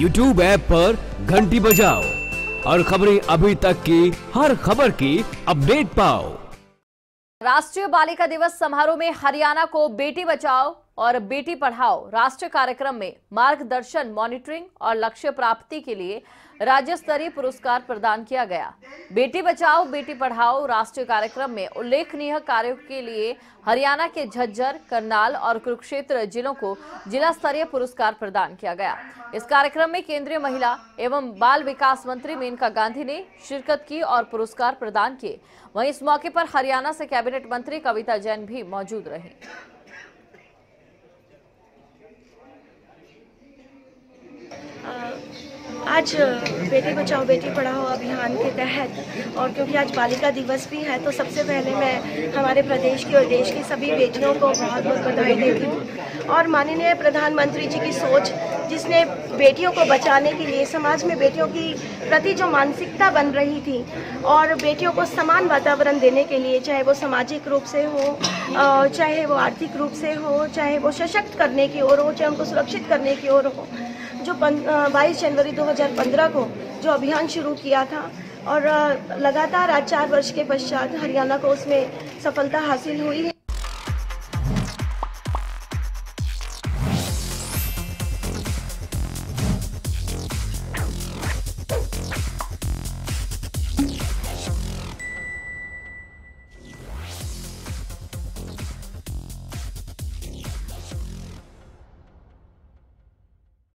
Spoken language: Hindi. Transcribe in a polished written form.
YouTube ऐप पर घंटी बजाओ और खबरें अभी तक की हर खबर की अपडेट पाओ। राष्ट्रीय बालिका दिवस समारोह में हरियाणा को बेटी बचाओ और बेटी पढ़ाओ राष्ट्रीय कार्यक्रम में मार्गदर्शन, मॉनिटरिंग और लक्ष्य प्राप्ति के लिए राज्य स्तरीय पुरस्कार प्रदान किया गया। बेटी बचाओ बेटी पढ़ाओ राष्ट्रीय कार्यक्रम में उल्लेखनीय कार्यों के लिए हरियाणा के झज्जर, करनाल और कुरुक्षेत्र जिलों को जिला स्तरीय पुरस्कार प्रदान किया गया। इस कार्यक्रम में केंद्रीय महिला एवं बाल विकास मंत्री मेनका गांधी ने शिरकत की और पुरस्कार प्रदान किए। वहीं इस मौके पर हरियाणा से कैबिनेट मंत्री कविता जैन भी मौजूद रहे। आज बेटी बचाओ बेटी पढ़ाओ अभियान के तहत और क्योंकि आज बालिका दिवस भी है, तो सबसे पहले मैं हमारे प्रदेश की और देश की सभी बेटियों को बहुत बहुत बधाई देती हूँ। और माननीय प्रधानमंत्री जी की सोच, जिसने बेटियों को बचाने के लिए समाज में बेटियों की प्रति जो मानसिकता बन रही थी और बेटियों को समान वातावरण देने के लिए, चाहे वो सामाजिक रूप से हो, चाहे वो आर्थिक रूप से हो, चाहे वो सशक्त करने की ओर हो, चाहे उनको सुरक्षित करने की ओर हो, जो 22 जनवरी 2015 को जो अभियान शुरू किया था और लगातार आज 4 वर्ष के पश्चात हरियाणा को उसमें सफलता हासिल हुई है।